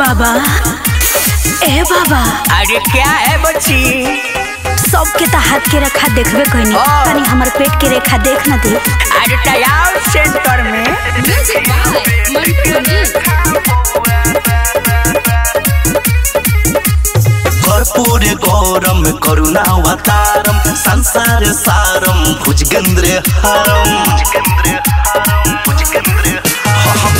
बाबा ए बाबा, अरे क्या है बच्ची? सबके तो हाथ के रेखा देखबे कहीं कहीं हमारे पेट के रेखा देख न दे। अरे तैयार सेंटर में कर्पूर गौरम करुणा अवतारम संसार सारम भुजगेंद्र हारम।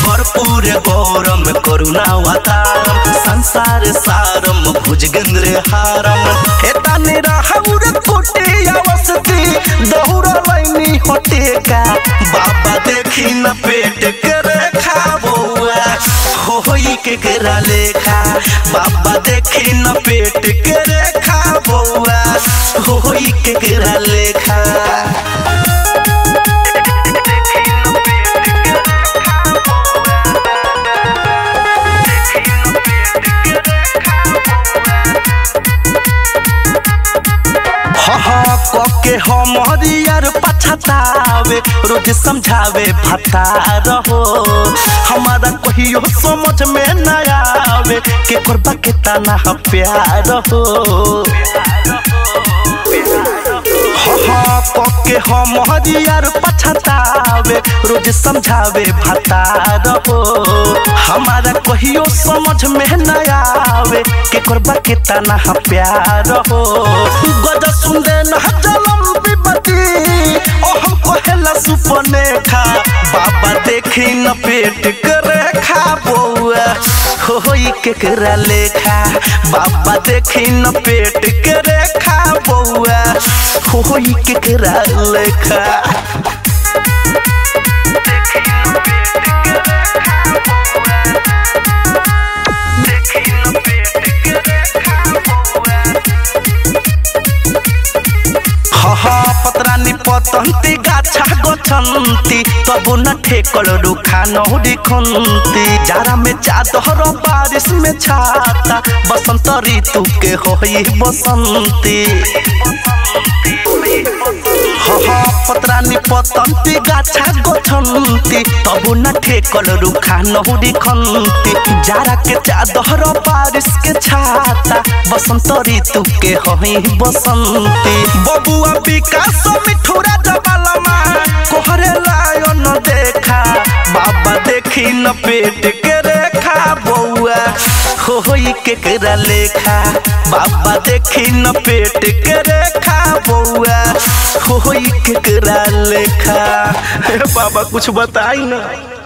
कर्पूर गौरम करुणा अवतारम संसार सारम भुजगेंद्र हारम। एताने राहुर कोटे अवस्थी दहुरा लाइनी होटे का बाबा देखी न पेट कर खाबोआ होई के करा लेखा। बाबा देखी न पेट कर खाबोआ होई के करा लेखा। के हम हरियर पछतावे रोज समझावे भता रहो हमारा कहियो समझ में न आवे के करबा के तना प्यार हो। के हम हरियर पछतावे रोज समझावे भता रहो हमारा कहियो समझ में न आवे के करबा के तना प्यार हो। गज सुंदे न सुपने खा बाबा देखी न पेट करे खा बउआ होई के करा लेखा। बाबा देखी न पेट करे खा बउआ होई के करा लेखा। पतरानी पतंती गाछा गोछंती तबु न ठेकल रुखा नौरी खंती। जाड़ा में चादर बारिश में छाता बसंत ऋतु के होई बसंती। पतरानी पतंती गाछा गोछंती तबु न ठेकल रुखा नौरी खंती। जाड़ा के चादर बारिश के छाता बसंत ऋतु के होई बसंती। बबुआ विकास मिठुरा जबालमा कोहरे लायन देखा। बाबा देखी न पेट के रेखा बउआ होई के करा लेखा। बाबा देखी न पेट के रेखा बउआ होई के करा लेखा। बाबा कुछ बताई ना।